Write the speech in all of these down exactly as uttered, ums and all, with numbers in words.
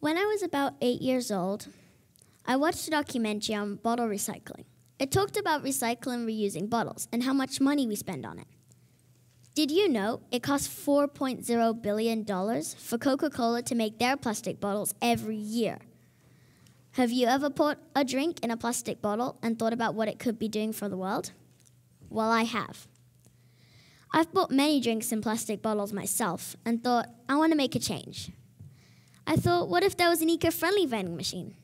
When I was about eight years old, I watched a documentary on bottle recycling. It talked about recycling and reusing bottles and how much money we spend on it. Did you know it costs four point zero billion dollars for Coca-Cola to make their plastic bottles every year? Have you ever put a drink in a plastic bottle and thought about what it could be doing for the world? Well, I have. I've bought many drinks in plastic bottles myself and thought, I want to make a change. I thought, what if there was an eco-friendly vending machine?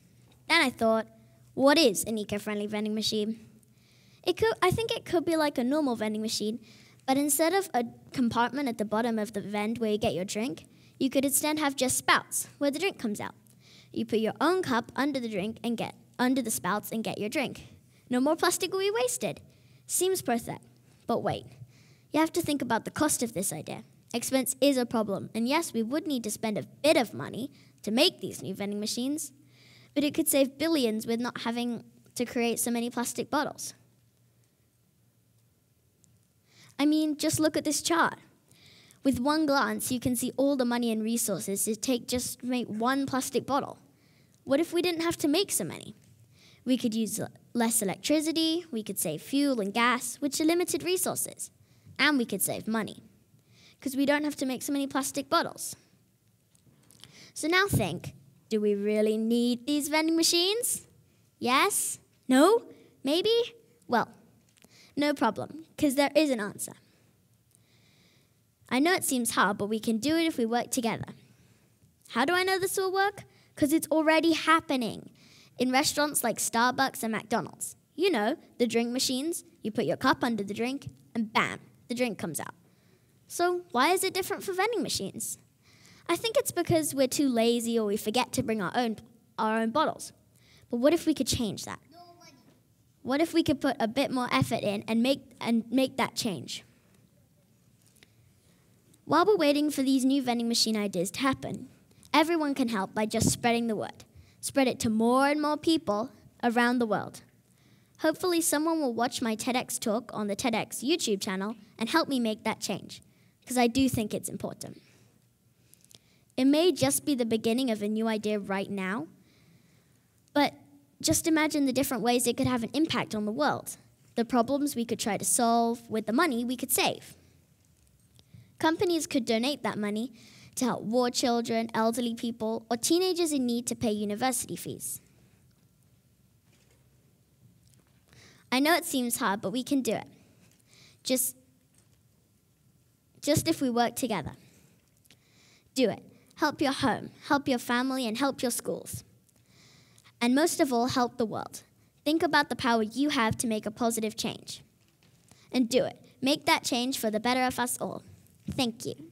Then I thought, what is an eco-friendly vending machine? It could, I think it could be like a normal vending machine, but instead of a compartment at the bottom of the vend where you get your drink, you could instead have just spouts where the drink comes out. You put your own cup under the drink and get under the spouts and get your drink. No more plastic will be wasted. Seems perfect, but wait. You have to think about the cost of this idea. Expense is a problem, and yes, we would need to spend a bit of money to make these new vending machines, but it could save billions with not having to create so many plastic bottles. I mean, just look at this chart. With one glance, you can see all the money and resources to take just make one plastic bottle. What if we didn't have to make so many? We could use less electricity, we could save fuel and gas, which are limited resources, and we could save money, because we don't have to make so many plastic bottles. So now think, do we really need these vending machines? Yes? No? Maybe? Well, no problem, because there is an answer. I know it seems hard, but we can do it if we work together. How do I know this will work? Because it's already happening in restaurants like Starbucks and McDonald's. You know, the drink machines, you put your cup under the drink, and bam, the drink comes out. So why is it different for vending machines? I think it's because we're too lazy or we forget to bring our own, our own bottles. But what if we could change that? What if we could put a bit more effort in and make, and make that change? While we're waiting for these new vending machine ideas to happen, everyone can help by just spreading the word. Spread it to more and more people around the world. Hopefully someone will watch my TEDx talk on the TEDx YouTube channel and help me make that change, because I do think it's important. It may just be the beginning of a new idea right now, but just imagine the different ways it could have an impact on the world, the problems we could try to solve with the money we could save. Companies could donate that money to help war children, elderly people, or teenagers in need to pay university fees. I know it seems hard, but we can do it. Just, just if we work together. Do it. Help your home, help your family, and help your schools. And most of all, help the world. Think about the power you have to make a positive change. And do it. Make that change for the better of us all. Thank you.